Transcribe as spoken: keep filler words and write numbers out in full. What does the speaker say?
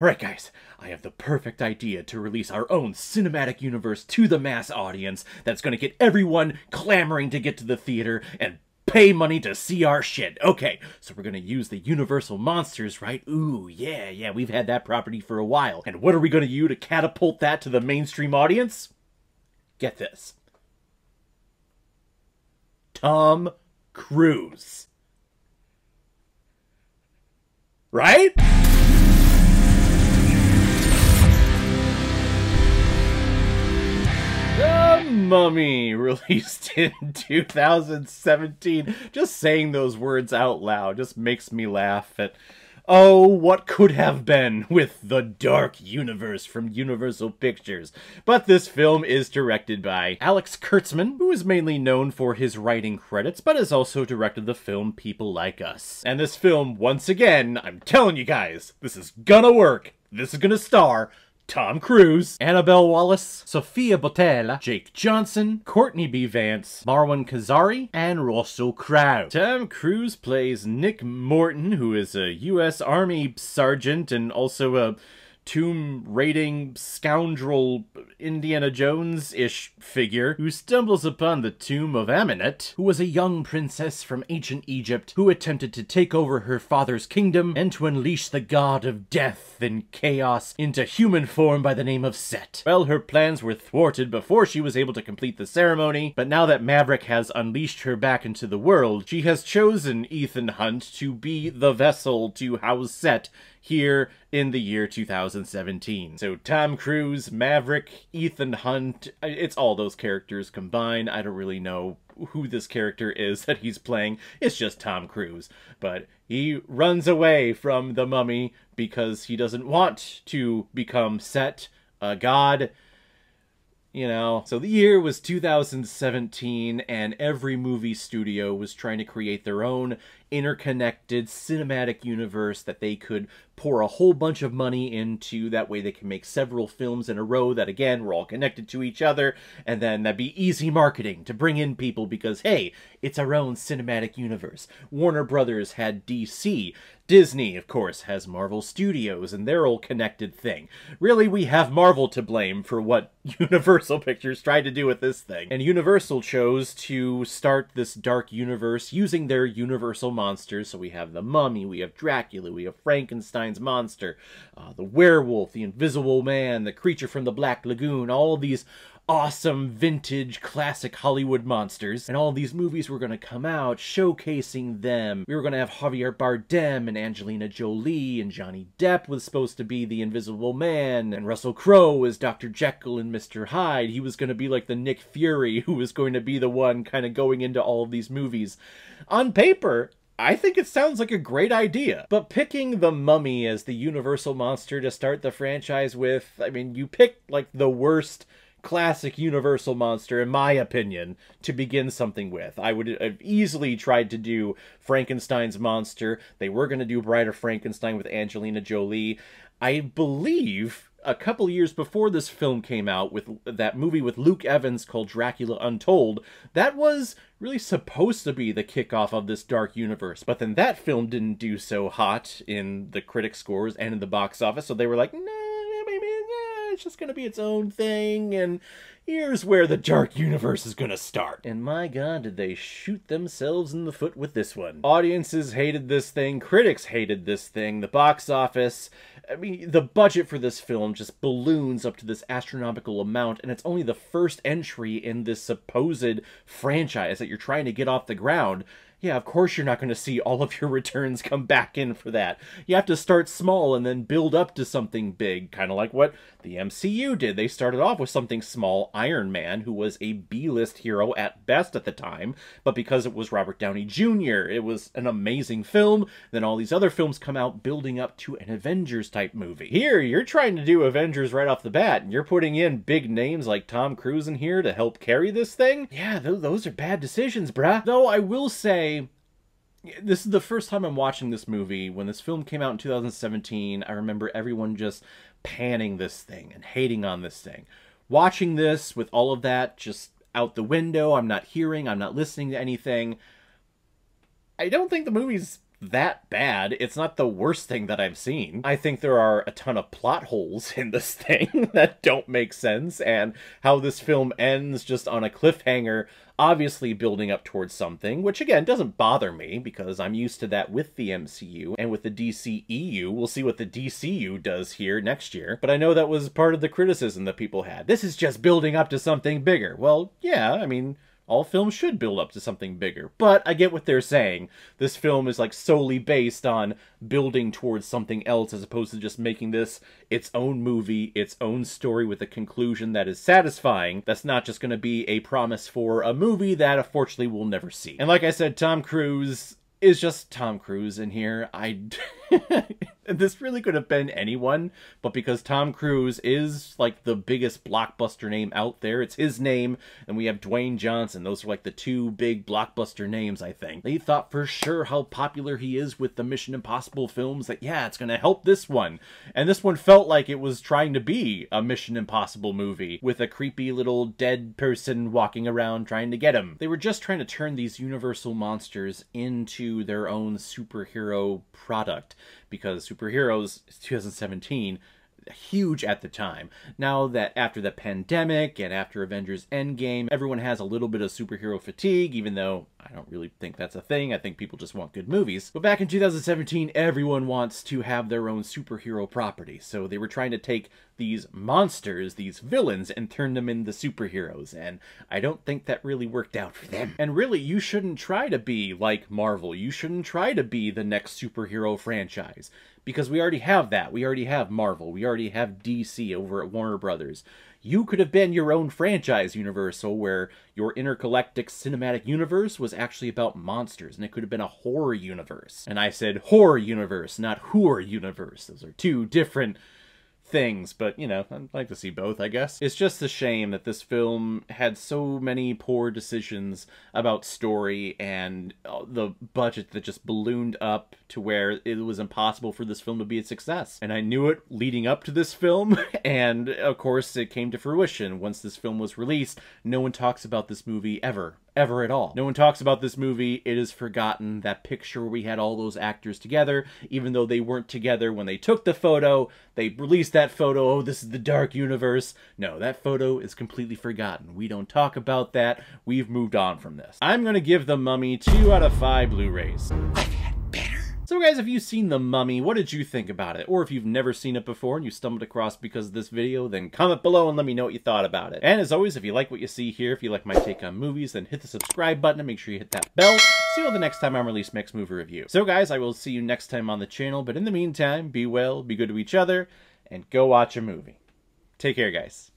Alright guys, I have the perfect idea to release our own cinematic universe to the mass audience that's gonna get everyone clamoring to get to the theater and pay money to see our shit. Okay, so we're gonna use the Universal Monsters, right? Ooh, yeah, yeah, we've had that property for a while. And what are we gonna do to catapult that to the mainstream audience? Get this. Tom Cruise. Right? The Mummy, released in two thousand seventeen. Just saying those words out loud just makes me laugh at, oh, what could have been with the Dark Universe from Universal Pictures. But this film is directed by Alex Kurtzman, who is mainly known for his writing credits, but has also directed the film People Like Us. And this film, once again, I'm telling you guys, this is gonna work. This is gonna star Tom Cruise, Annabelle Wallis, Sofia Boutella, Jake Johnson, Courtney B. Vance, Marwan Kenzari, and Russell Crowe. Tom Cruise plays Nick Morton, who is a U S Army sergeant and also a tomb-raiding, scoundrel, Indiana Jones-ish figure who stumbles upon the tomb of Ammonet, who was a young princess from ancient Egypt who attempted to take over her father's kingdom and to unleash the god of death and chaos into human form by the name of Set. Well, her plans were thwarted before she was able to complete the ceremony, but now that Maverick has unleashed her back into the world, she has chosen Ethan Hunt to be the vessel to house Set here in the year two thousand seventeen. So Tom Cruise, Maverick, Ethan Hunt, it's all those characters combined. I don't really know who this character is that he's playing. It's just Tom Cruise. But he runs away from the mummy because he doesn't want to become Set, a god. You know, so the year was two thousand seventeen, and every movie studio was trying to create their own interconnected cinematic universe that they could pour a whole bunch of money into. That way they can make several films in a row that, again, were all connected to each other, and then that'd be easy marketing to bring in people because, hey, it's our own cinematic universe. Warner Brothers had D C. Disney, of course, has Marvel Studios and their old connected thing. Really, we have Marvel to blame for what Universal Pictures tried to do with this thing. And Universal chose to start this Dark Universe using their Universal monsters. So we have the Mummy, we have Dracula, we have Frankenstein's monster, uh, the werewolf, the Invisible Man, the creature from the Black Lagoon, all these awesome vintage classic Hollywood monsters. And all these movies were going to come out showcasing them. We were going to have Javier Bardem and Angelina Jolie, and Johnny Depp was supposed to be the Invisible Man, and Russell Crowe was Dr Jekyll and Mr Hyde. He was going to be like the Nick Fury who was going to be the one kind of going into all of these movies. On paper, I think it sounds like a great idea, but picking the Mummy as the Universal monster to start the franchise with, I mean, you picked like the worst classic Universal monster, in my opinion, to begin something with. I would have easily tried to do Frankenstein's monster. They were going to do Bride of Frankenstein with Angelina Jolie. I believe a couple years before this film came out, with that movie with Luke Evans called Dracula Untold, that was really supposed to be the kickoff of this Dark Universe. But then that film didn't do so hot in the critic scores and in the box office, so they were like, no, it's just gonna be its own thing, and here's where the Dark Universe is gonna start. And my god, did they shoot themselves in the foot with this one. Audiences hated this thing, critics hated this thing, the box office, I mean, the budget for this film just balloons up to this astronomical amount, and it's only the first entry in this supposed franchise that you're trying to get off the ground. Yeah, of course you're not going to see all of your returns come back in for that. You have to start small and then build up to something big, kind of like what the M C U did. They started off with something small, Iron Man, who was a B-list hero at best at the time, but because it was Robert Downey Junior, it was an amazing film. Then all these other films come out building up to an Avengers-type movie. Here, you're trying to do Avengers right off the bat, and you're putting in big names like Tom Cruise in here to help carry this thing? Yeah, th those are bad decisions, bruh. Though I will say, this is the first time I'm watching this movie. When this film came out in two thousand seventeen, I remember everyone just panning this thing and hating on this thing. Watching this with all of that just out the window, I'm not hearing, I'm not listening to anything. I don't think the movie's that bad. It's not the worst thing that I've seen. I think there are a ton of plot holes in this thing that don't make sense, and how this film ends just on a cliffhanger, obviously building up towards something, which again doesn't bother me because I'm used to that with the M C U and with the D C E U. We'll see what the D C U does here next year. But I know that was part of the criticism that people had. This is just building up to something bigger. Well, yeah, I mean, all films should build up to something bigger. But I get what they're saying. This film is like solely based on building towards something else as opposed to just making this its own movie, its own story with a conclusion that is satisfying. That's not just going to be a promise for a movie that unfortunately we'll never see. And like I said, Tom Cruise is just Tom Cruise in here. I... This really could have been anyone, but because Tom Cruise is like the biggest blockbuster name out there, it's his name, and we have Dwayne Johnson. Those are like the two big blockbuster names, I think. They thought for sure how popular he is with the Mission Impossible films that, yeah, it's going to help this one. And this one felt like it was trying to be a Mission Impossible movie with a creepy little dead person walking around trying to get him. They were just trying to turn these Universal monsters into their own superhero product, because superheroes, two thousand seventeen, huge at the time. Now that after the pandemic and after Avengers Endgame, everyone has a little bit of superhero fatigue, even though I don't really think that's a thing. I think people just want good movies. But back in two thousand seventeen, everyone wants to have their own superhero property. So they were trying to take these monsters, these villains, and turn them into superheroes. And I don't think that really worked out for them. And really, you shouldn't try to be like Marvel. You shouldn't try to be the next superhero franchise, because we already have that. We already have Marvel. We already have D C over at Warner Brothers. You could have been your own franchise, Universal, where your intergalactic cinematic universe was actually about monsters, and it could have been a horror universe. And I said horror universe, not whore universe. Those are two different things, but, you know, I'd like to see both, I guess. It's just a shame that this film had so many poor decisions about story and the budget that just ballooned up to where it was impossible for this film to be a success. And I knew it leading up to this film, and of course it came to fruition. Once this film was released, no one talks about this movie ever. Ever at all. No one talks about this movie. It is forgotten. That picture where we had all those actors together, even though they weren't together when they took the photo, they released that photo. Oh, this is the Dark Universe. No, that photo is completely forgotten. We don't talk about that. We've moved on from this. I'm gonna give The Mummy two out of five Blu-rays. So guys, if you've seen The Mummy, what did you think about it? Or if you've never seen it before and you stumbled across because of this video, then comment below and let me know what you thought about it. And as always, if you like what you see here, if you like my take on movies, then hit the subscribe button and make sure you hit that bell. See you all the next time I release Next Movie Review. So guys, I will see you next time on the channel, but in the meantime, be well, be good to each other, and go watch a movie. Take care, guys.